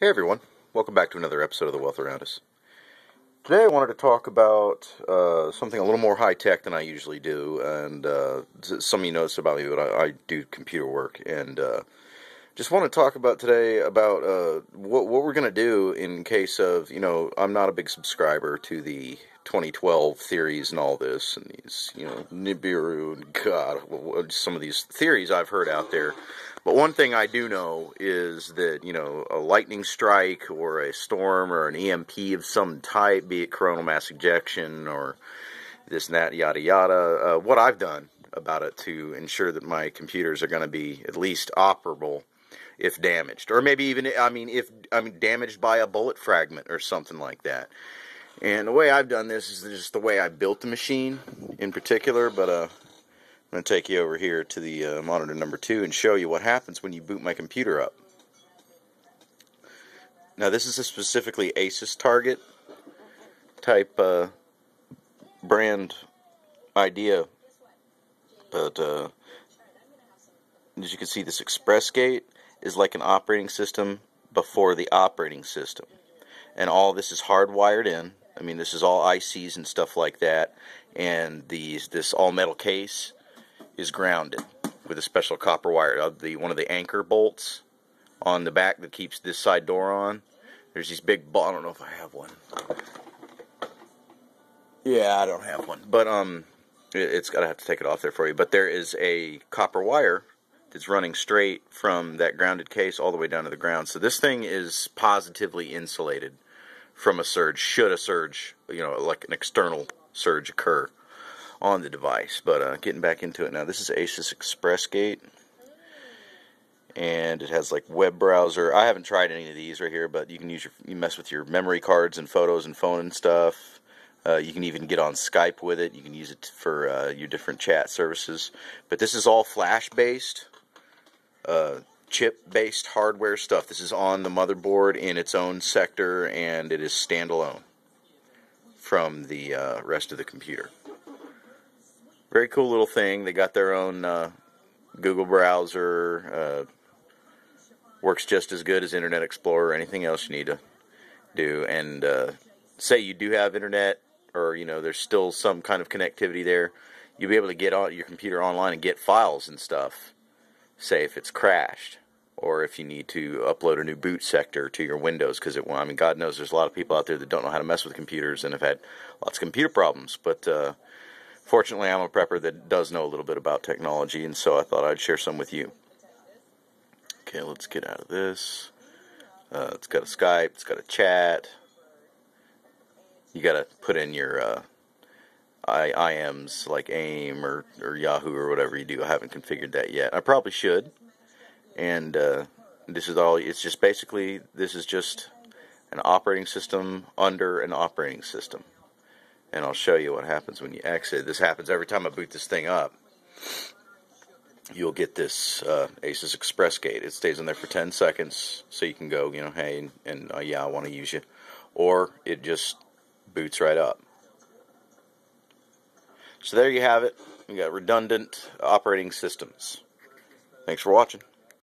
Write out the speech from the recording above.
Hey everyone, welcome back to another episode of The Wealth Around Us. Today I wanted to talk about something a little more high-tech than I usually do, and some of you noticed about me, but I do computer work, and just want to talk about today about what we're going to do in case of, you know, I'm not a big subscriber to the 2012 theories and all this, and these, you know, Nibiru, and God, some of these theories I've heard out there. But one thing I do know is that, you know, a lightning strike or a storm or an EMP of some type, be it coronal mass ejection or this and that, yada yada, what I've done about it to ensure that my computers are going to be at least operable if damaged. Or maybe even, if damaged by a bullet fragment or something like that. And the way I've done this is just the way I built the machine in particular, but I'm going to take you over here to the monitor number 2 and show you what happens when you boot my computer up. Now this is a specifically ASUS target type brand idea, but as you can see, this ExpressGate is like an operating system before the operating system, and all this is hardwired in. I mean, this is all ICs and stuff like that, and this all metal case is grounded with a special copper wire. One of the anchor bolts on the back that keeps this side door on. There's these big balls. I don't know if I have one. Yeah, I don't have one. But it's gotta have to take it off there for you. But there is a copper wire that's running straight from that grounded case all the way down to the ground. So this thing is positively insulated from a surge, should a surge, you know, like an external surge occur on the device. But getting back into it now, this is ASUS ExpressGate, and it has like web browser. I haven't tried any of these right here, but you can use you mess with your memory cards and photos and phone and stuff. You can even get on Skype with it. You can use it for your different chat services. But this is all flash based, chip based hardware stuff. This is on the motherboard in its own sector, and it is standalone from the rest of the computer. Very cool little thing. They got their own Google browser. Works just as good as Internet Explorer or anything else you need to do. And say you do have internet, or you know there's still some kind of connectivity there, you'll be able to get on your computer online and get files and stuff, say if it's crashed, or if you need to upload a new boot sector to your Windows, because I mean, God knows there's a lot of people out there that don't know how to mess with computers and have had lots of computer problems. But fortunately, I'm a prepper that does know a little bit about technology, and so I thought I'd share some with you. Okay, let's get out of this. It's got a Skype, it's got a chat. You got to put in your IMs like AIM or Yahoo or whatever you do. I haven't configured that yet. I probably should. And this is all. It's just basically, this is just an operating system under an operating system. And I'll show you what happens when you exit. This happens every time I boot this thing up. You'll get this ASUS ExpressGate. It stays in there for 10 seconds, so you can go, you know, hey, and yeah, I want to use you, or it just boots right up. So there you have it. We got redundant operating systems. Thanks for watching.